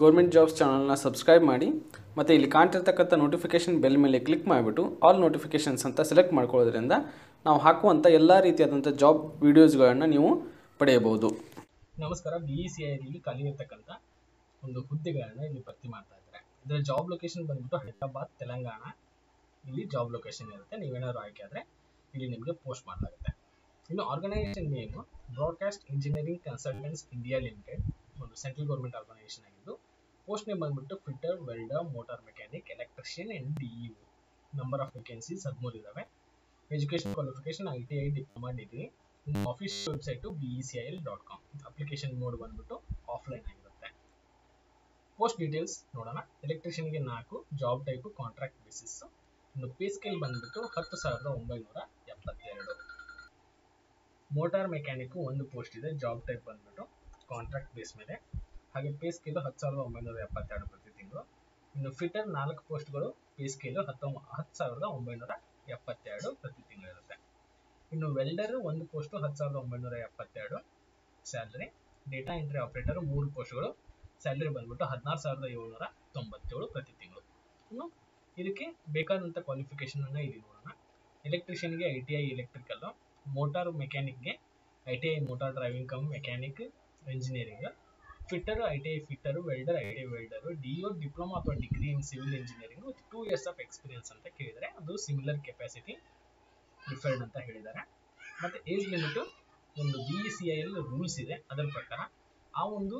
Government jobs ಚಾನಲ್ನ subscribe ಮಾಡಿ ಮತ್ತೆ ಇಲ್ಲಿ ಕಾಣ್ತಿರತಕ್ಕಂತ नोटिफिकेशन ಬೆಲ್ ಮೇಲೆ ಕ್ಲಿಕ್ ಮಾಡಿಬಿಟ್ಟು ಆಲ್ नोटिफिकेशन्स ಅಂತ ಸೆಲೆಕ್ಟ್ ಮಾಡ್ಕೊಳ್ಳೋದ್ರಿಂದ ನಾವು ಹಾಕುವಂತ ಎಲ್ಲ ರೀತಿಯಾದಂತ ಜಾಬ್ ವಿಡಿಯೋಸ್ ಗಳನ್ನು ನೀವು ಪಡೆಯಬಹುದು. ನಮಸ್ಕಾರ. BECI ನಲ್ಲಿ ಖಾಲಿ ಇರತಕ್ಕಂತ ಒಂದು ಹುದ್ದೆಗಳನ್ನು ಇಲ್ಲಿ ಭರ್ತಿ ಮಾಡ್ತಾ ಇದ್ದಾರೆ. ಇದರ ಜಾಬ್ ಲೊಕೇಶನ್ ಬಂದ್ಬಿಟ್ಟು ಹೈದರಾಬಾದ್ ತೆಲಂಗಾಣ ಇಲ್ಲಿ ಜಾಬ್ ಲೊಕೇಶನ್ ಇರುತ್ತೆ. ನೀವೇನಾದರೂ ಆಯ್ಕೆ ಆದ್ರೆ ಇಲ್ಲಿ ನಿಮಗೆ ಪೋಸ್ಟ್ ಮಾಡಲಾಗುತ್ತೆ. ಇನ್ನು organisation name broadcast engineering consultants India limited ಒಂದು ಸೆಂಟ್ರಲ್ ಗವರ್ನಮೆಂಟ್ ಆರ್ಗನೈಸೇಷನ್ ಆಗಿದ್ದು पोस्ट नेम बंदुबिट्टु fitter welder motor mechanic electrician and DEO number of vacancies 13 इदावे education qualification ITI diploma degree official website becil.com application mode बंदुबिट्टु offline ಆಗಿರುತ್ತೆ. Post details ನೋಡೋಣ. Electrician ಗೆ 4 job type contract basis ಇನ್ನು pay scale ಬಂದುಬಿಟ್ಟು 10972 motor mechanic ಒಂದು post ಇದೆ. Job type ಬಂದುಬಿಟ್ಟು ಕಾಂಟ್ರಾಕ್ಟ್ ಬೇಸ್ ಮೇಲೆ ಹಾಗೆ ಪೇ ಸ್ಕೇಲ್ 10972 ಪ್ರತಿ ತಿಂಗಳು. ಇನ್ನು ಫಿಟರ್ 4 ಪೋಸ್ಟ್ಗಳು ಪೇ ಸ್ಕೇಲ್ 10972 ಪ್ರತಿ ತಿಂಗಳು ಇರುತ್ತೆ. ಇನ್ನು welder 1 post 10972 salary. Data entry operator 3 ಪೋಸ್ಟ್ಗಳು ಸ್ಯಾಲರಿ ಬಂದ್ಬಿಟ್ಟು 16797 ಪ್ರತಿ ತಿಂಗಳು. ಇನ್ನು ಇದಕ್ಕೆ ಬೇಕಾದಂತ ಕ್ವಾಲಿಫಿಕೇಶನ್ ಅನ್ನು ಇಲ್ಲಿ ನೋಡೋಣ. ಎಲೆಕ್ಟ್ರಿಷಿಯನ್ ಗೆ ITI ಎಲೆಕ್ಟ್ರಿಕಲ್, ಮೋಟಾರ್ ಮೆಕ್ಯಾನಿಕ್ ಗೆ ITI motor driving cum mechanic engineering, fitter ITI fitter, welder ITI welder, DO diploma अथवा degree in civil engineering with 2 years of experience ಅಂತ ಹೇಳಿದರೆ ಅದು ಸಿಮಿಲರ್ ಕೆಪಾಸಿಟಿ ಡಿಫರೆಂಟ್ ಅಂತ ಹೇಳಿದ್ದಾರೆ. ಮತ್ತೆ ಏಜ್ ಲಿಮಿಟ್ ಒಂದು BECIL rules ಇದೆ, ಅದರ ಪ್ರಕಾರ ಆ ಒಂದು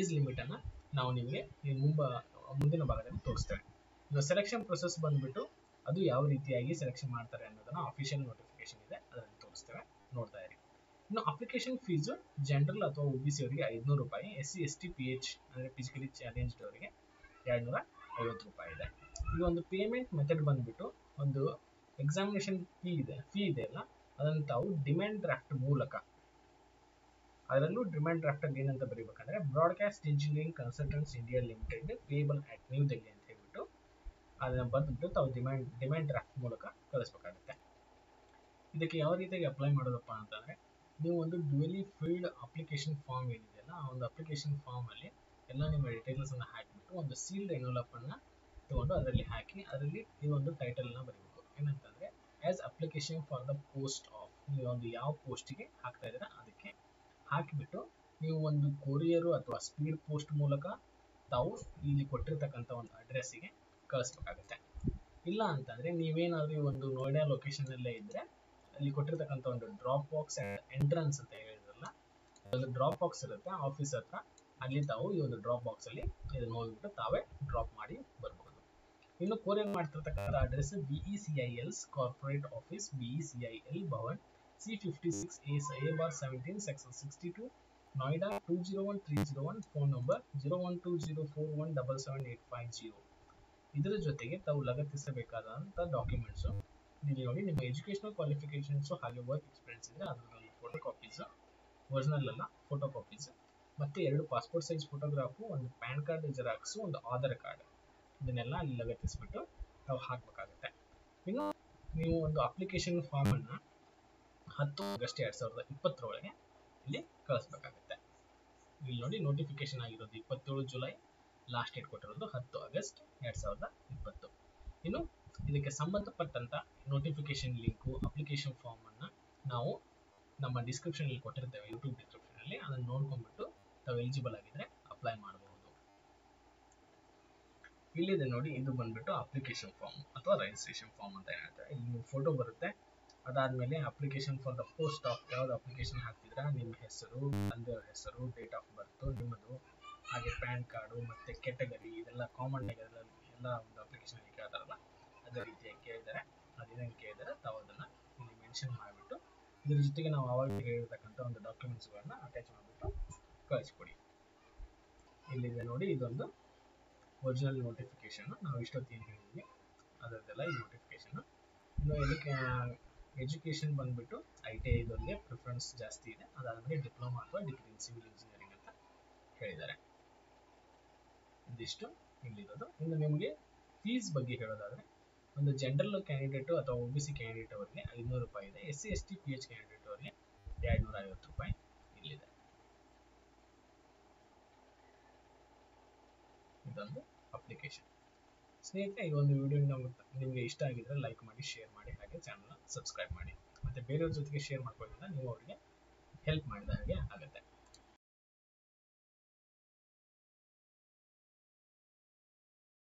ಏಜ್ ಲಿಮಿಟ್ ಅನ್ನು ನಾವು ನಿಮಗೆ ಮುಂದಿನ ಭಾಗದಲ್ಲಿ ತೋರಿಸ್ತೀವಿ. ಇನ್ನು ಸೆಲೆಕ್ಷನ್ ಪ್ರೊಸೆಸ್ ಬಂದ್ಬಿಟ್ಟು ಅದು ಯಾವ ರೀತಿಯಾಗಿ ಸೆಲೆಕ್ಷನ್ ಮಾಡ್ತಾರೆ ಅನ್ನೋದನ್ನ ಆಫೀಷಿಯಲ್ ನೋಟಿಫಿಕೇಶನ್ ಇದೆ, ಅದನ್ನ ತೋರಿಸ್ತೀವಿ. ನೋಡ್ತಾ ಇರಿ. ಇನ್ನು ಅಪ್ಲಿಕೇಶನ್ ಫೀಸ್ ಜನರಲ್ ಅಥವಾ OBC ಅವರಿಗೆ 500 ರೂಪಾಯಿ, SC ST PH ಅಂದರೆ ಫಿಸಿಕಲಿ ಚಾಲೆಂಜ್ಡ್ ಅವರಿಗೆ 250 ರೂಪಾಯಿ ಇದೆ. ಇದು ಒಂದು ಪೇಮೆಂಟ್ ಮೆಥಡ್ ಬಂದ್ಬಿಟ್ಟು ಒಂದು ಎಕ್ಸಾಮಿನೇಷನ್ ಫೀ ಇದೆ ಅಲ್ಲ, ಅದನ್ನು ತಾವು ಡಿಮ್ಯಾಂಡ್ ಡ್ರಾಫ್ಟ್ ಮೂಲಕ, ಅದರಲ್ಲೂ ಡಿಮ್ಯಾಂಡ್ ಡ್ರಾಫ್ಟ್ ಅಲ್ಲಿ ಏನಂತ ಬರೀಬೇಕಂದ್ರೆ broadcast engineering consultants India limited payable at new Delhi ಅಂತ ಹೇಳ್ಬಿಟ್ಟು ಅದನ್ನು ಬಂದ್ಬಿಟ್ಟು ತಾವು ಡಿಮ್ಯಾಂಡ್ ಡ್ರಾಫ್ಟ್ ಮೂಲಕ ಕಳಿಸ್ಬೇಕಾಗುತ್ತೆ. ಇದಕ್ಕೆ ಯಾವ ರೀತಿಯಾಗಿ ಅಪ್ಲೈ ಮಾಡೋದಪ್ಪ ಅಂತಂದರೆ ನೀವು ಒಂದು ಡ್ಯುಯಲಿ ಫೀಲ್ಡ್ ಅಪ್ಲಿಕೇಶನ್ ಫಾರ್ಮ್ ಏನಿದೆಯಲ್ಲ, ಆ ಒಂದು ಅಪ್ಲಿಕೇಶನ್ ಫಾರ್ಮಲ್ಲಿ ಎಲ್ಲ ನಿಮ್ಮ ಡೀಟೇಲ್ಸನ್ನು ಹಾಕಿಬಿಟ್ಟು ಒಂದು ಸೀಲ್ಡ್ ಎನ್ವಲಪನ್ನು ತೊಗೊಂಡು ಅದರಲ್ಲಿ ಹಾಕಿ ಅದರಲ್ಲಿ ಈ ಒಂದು ಟೈಟಲನ್ನು ಬರೀಬೇಕು. ಏನಂತಂದರೆ as application for the post of, ನೀವು ಒಂದು ಯಾವ ಪೋಸ್ಟಿಗೆ ಹಾಕ್ತಾ ಇದ್ದೀರಾ ಅದಕ್ಕೆ ಹಾಕಿಬಿಟ್ಟು ನೀವು ಒಂದು ಕೊರಿಯರು ಅಥವಾ ಸ್ಪೀಡ್ ಪೋಸ್ಟ್ ಮೂಲಕ ತಾವು ಇಲ್ಲಿ ಕೊಟ್ಟಿರ್ತಕ್ಕಂಥ ಒಂದು ಅಡ್ರೆಸ್ಸಿಗೆ ಕಳಿಸ್ಬೇಕಾಗುತ್ತೆ. ಇಲ್ಲ ಅಂತಂದರೆ ನೀವೇನಾದರೂ ಈ ಒಂದು ನೋಯ್ಡಾ ಲೊಕೇಶನಲ್ಲೇ ಇದ್ದರೆ ಅಲ್ಲಿ ಕೊಟ್ಟಿರ್ತಕ್ಕಂಥ ಒಂದು ಡ್ರಾಪ್ ಬಾಕ್ಸ್ ಎಂಟ್ರೆನ್ಸ್ ಅಂತ ಹೇಳಿದ್ರಲ್ಲ, ಅಲ್ಲಿ ಡ್ರಾಪ್ ಬಾಕ್ಸ್ ಇರುತ್ತೆ ಆಫೀಸ್ ಹತ್ರ, ಅಲ್ಲಿ ತಾವು ಈ ಒಂದು ಡ್ರಾಪ್ ಬಾಕ್ಸ್ ಅಲ್ಲಿ ಇದನ್ನು ಹೋಗ್ಬಿಟ್ಟು ತಾವೇ ಡ್ರಾಪ್ ಮಾಡಿ ಬರಬಹುದು. ಇನ್ನು ಕೊರಿಯರ್ ಮಾಡ್ತಿರ್ತಕ್ಕಂಥ address BECIL's corporate office, BECIL Bhavan C56A/17 Section 62, Noida 201301, phone number 01204177850. ಇದರ ಜೊತೆಗೆ ತಾವು ಲಗತ್ತಿಸಬೇಕಾದಂಥ ಡಾಕ್ಯುಮೆಂಟ್ಸು ಇಲ್ಲಿ ನೋಡಿ. ನಿಮ್ಮ ಎಜುಕೇಷನಲ್ ಕ್ವಾಲಿಫಿಕೇಷನ್ಸು ಹಾಗೆ ವರ್ಕ್ ಎಕ್ಸ್ಪೀರಿಯನ್ಸ್ ಇದೆ, ಅದರಲ್ಲಿ ಫೋಟೋ ಕಾಪೀಸು, ಒರಿಜಿನಲ್ ಅಲ್ಲ ಫೋಟೋ ಕಾಪೀಸು, ಮತ್ತು 2 ಪಾಸ್ಪೋರ್ಟ್ ಸೈಜ್ ಫೋಟೋಗ್ರಾಫು, ಒಂದು ಪ್ಯಾನ್ ಕಾರ್ಡ್ ಜೆರಾಕ್ಸು, ಒಂದು ಆಧಾರ್ ಕಾರ್ಡ್, ಇದನ್ನೆಲ್ಲ ಅಲ್ಲಿ ಲಗತ್ತಿಸ್ಬಿಟ್ಟು ನಾವು ಹಾಕಬೇಕಾಗುತ್ತೆ. ಇನ್ನು ನೀವು ಒಂದು ಅಪ್ಲಿಕೇಶನ್ ಫಾರ್ಮನ್ನು 10 August 2020 ಇಲ್ಲಿ ಕಳಿಸ್ಬೇಕಾಗುತ್ತೆ. ಇಲ್ಲಿ ನೋಡಿ ನೋಟಿಫಿಕೇಶನ್ ಆಗಿರೋದು 27 ಜುಲೈ, ಲಾಸ್ಟ್ ಡೇಟ್ ಕೊಟ್ಟಿರೋದು 10 August 2020. ಇನ್ನು ಇದಕ್ಕೆ ಸಂಬಂಧಪಟ್ಟಂತ ನೋಟಿಫಿಕೇಶನ್ ಲಿಂಕು ಅಪ್ಲಿಕೇಶನ್ ಫಾರ್ಮ್ ಅನ್ನ ನಾವು ನಮ್ಮ ಡಿಸ್ಕ್ರಿಪ್ಷನ್ ಅಲ್ಲಿ ಕೊಟ್ಟಿರ್ತೇವೆ, ಯೂಟ್ಯೂಬ್ ಡಿಸ್ಕ್ರಿಪ್ಷನ್ ಅಲ್ಲಿ, ಅದನ್ನು ನೋಡ್ಕೊಂಡ್ಬಿಟ್ಟು ತಾವು ಎಲಿಜಿಬಲ್ ಆಗಿದ್ರೆ ಅಪ್ಲೈ ಮಾಡಬಹುದು. ಇಲ್ಲಿದೆ ನೋಡಿ, ಇದು ಬಂದ್ಬಿಟ್ಟು ಅಪ್ಲಿಕೇಶನ್ ಫಾರ್ಮ್ ಅಥವಾ ರಿಜಿಸ್ಟ್ರೇಷನ್ ಫಾರ್ಮ್ ಅಂತ ಹೇಳ್ತಾರೆ. ಇಲ್ಲಿ ನಿಮ್ಮ ಫೋಟೋ ಬರುತ್ತೆ, ಅದಾದ್ಮೇಲೆ application for the post of ಯಾವ್ದು ಅಪ್ಲಿಕೇಶನ್ ಹಾಕ್ತಿದ್ರ ನಿಮ್ಮ ಹೆಸರು, ತಂದೆಯವ್ರ ಹೆಸರು, ಡೇಟ್ ಆಫ್ ಬರ್ತ್ ನಿಮ್ಮದು, ಹಾಗೆ ಪ್ಯಾನ್ ಕಾರ್ಡು ಮತ್ತೆ ಕೆಟಗರಿ, ಇದೆಲ್ಲ ಕಾಮನ್ ಆಗಿ ಎಲ್ಲ ಒಂದು ಅಪ್ಲಿಕೇಶನ್ ಕೇಳ್ತಾರಲ್ಲ ಅದೇ ರೀತಿಯಾಗಿ ಕೇಳಿದರೆ ಅದೇನೇನು ಕೇಳಿದರೆ ತಾವು ಅದನ್ನು ಇಲ್ಲಿ ಮೆನ್ಷನ್ ಮಾಡಿಬಿಟ್ಟು ಇದ್ರ ಜೊತೆಗೆ ನಾವು ಅವಾಗ ಹೇಳಿರ್ತಕ್ಕಂಥ ಒಂದು ಡಾಕ್ಯುಮೆಂಟ್ಸ್ಗಳನ್ನ ಅಟ್ಯಾಚ್ ಮಾಡಿಬಿಟ್ಟು ಕಳಿಸ್ಕೊಡಿ. ಇಲ್ಲಿದೆ ನೋಡಿ, ಇದೊಂದು ಒರಿಜಿನಲ್ ನೋಟಿಫಿಕೇಷನ್, ನಾವು ಇಷ್ಟೊತ್ತೇನು ಹೇಳಿದ್ವಿ ಅದರದ್ದೆಲ್ಲ ಈ ನೋಟಿಫಿಕೇಷನ್ನು. ಇನ್ನು ಇದಕ್ಕೆ ಎಜುಕೇಷನ್ ಬಂದುಬಿಟ್ಟು ITI ಇದೊಂದೇ ಪ್ರಿಫರೆನ್ಸ್ ಜಾಸ್ತಿ ಇದೆ, ಅದಾದಮೇಲೆ ಡಿಪ್ಲೊಮಾ ಅಥವಾ ಡಿಗ್ರಿ ಇನ್ ಸಿವಿಲ್ ಇಂಜಿನಿಯರಿಂಗ್ ಅಂತ ಹೇಳಿದ್ದಾರೆ. ಇದಿಷ್ಟು ಇಲ್ಲಿರೋದು. ಇನ್ನು ನಿಮಗೆ ಫೀಸ್ ಬಗ್ಗೆ ಹೇಳೋದಾದರೆ ಒಂದು ಜನರಲ್ ಕ್ಯಾಂಡಿಡೇಟು ಅಥವಾ OBC ಕ್ಯಾಂಡಿಡೇಟ್ ಅವರಿಗೆ 500 ರೂಪಾಯಿ ಇದೆ, SC ST PH ಕ್ಯಾಂಡಿಡೇಟ್ ಅವರಿಗೆ 250 ರೂಪಾಯಿ ಇಲ್ಲಿದೆ. ಅದೊಂದು ಅಪ್ಲಿಕೇಶನ್. ಸ್ನೇಹಿತರೆ, ಈ ಒಂದು ವಿಡಿಯೋ ನಿಮಗೆ ಇಷ್ಟ ಆಗಿದ್ರೆ ಲೈಕ್ ಮಾಡಿ, ಶೇರ್ ಮಾಡಿ, ಹಾಗೆ ಚಾನಲ್ನ ಸಬ್ಸ್ಕ್ರೈಬ್ ಮಾಡಿ. ಮತ್ತು ಬೇರೆಯವ್ರ ಜೊತೆಗೆ ಶೇರ್ ಮಾಡ್ಕೊಳ್ಳೋದ್ರಿಂದ ನೀವು ಅವರಿಗೆ ಹೆಲ್ಪ್ ಮಾಡಿದ ಹಾಗೆ ಆಗುತ್ತೆ.